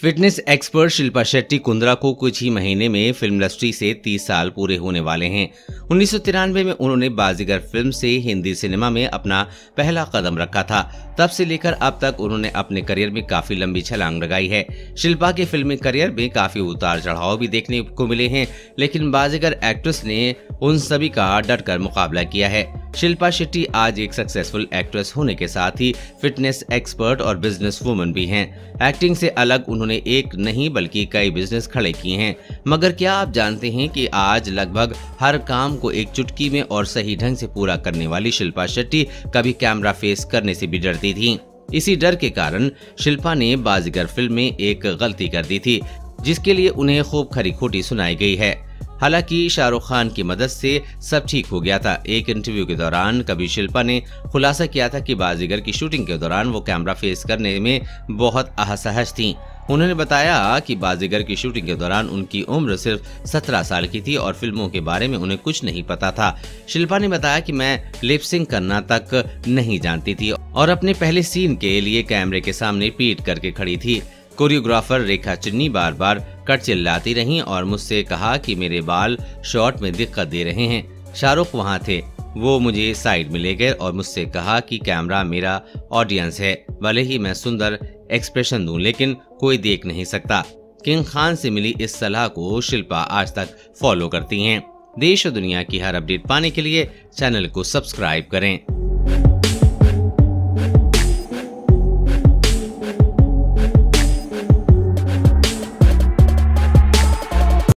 Fitness expert Shilpa Shetty Kundra को कुछ ही महीने में फिल्म इंडस्ट्री से 30 साल पूरे होने वाले हैं। 1993 में उन्होंने बाजीगर फिल्म से हिंदी सिनेमा में अपना पहला कदम रखा था। तब से लेकर अब तक उन्होंने अपने करियर में काफी लंबी छलांग लगाई है। शिल्पा के फिल्मी करियर में काफी उतार चढ़ाव भी देखने को मिले हैं, लेकिन बाजीगर एक्ट्रेस ने उन सभी का डटकर मुकाबला किया है। शिल्पा शेट्टी आज एक सक्सेसफुल एक्ट्रेस होने के साथ ही फिटनेस एक्सपर्ट और बिजनेस वुमन भी हैं। एक्टिंग से अलग उन्होंने एक नहीं बल्कि कई बिजनेस खड़े किए हैं। मगर क्या आप जानते हैं कि आज लगभग हर काम को एक चुटकी में और सही ढंग से पूरा करने वाली शिल्पा शेट्टी कभी कैमरा फेस करने से भी डरती थी। इसी डर के कारण शिल्पा ने बाजीगर फिल्म में एक गलती कर दी थी, जिसके लिए उन्हें खूब खरी खोटी सुनाई गई है। हालांकि शाहरुख खान की मदद से सब ठीक हो गया था। एक इंटरव्यू के दौरान कभी शिल्पा ने खुलासा किया था कि बाजीगर की शूटिंग के दौरान वो कैमरा फेस करने में बहुत असहज थीं। उन्होंने बताया कि बाजीगर की शूटिंग के दौरान उनकी उम्र सिर्फ 17 साल की थी और फिल्मों के बारे में उन्हें कुछ नहीं पता था। शिल्पा ने बताया कि मैं लिपसिंग करना तक नहीं जानती थी और अपने पहले सीन के लिए कैमरे के सामने पीठ करके खड़ी थी। कोरियोग्राफर रेखा चिन्नी बार बार कट चिल्लाती रहीं और मुझसे कहा कि मेरे बाल शॉट में दिक्कत दे रहे हैं। शाहरुख वहां थे, वो मुझे साइड में ले गए और मुझसे कहा कि कैमरा मेरा ऑडियंस है, भले ही मैं सुंदर एक्सप्रेशन दूं लेकिन कोई देख नहीं सकता। किंग खान से मिली इस सलाह को शिल्पा आज तक फॉलो करती हैं। देश और दुनिया की हर अपडेट पाने के लिए चैनल को सब्सक्राइब करें।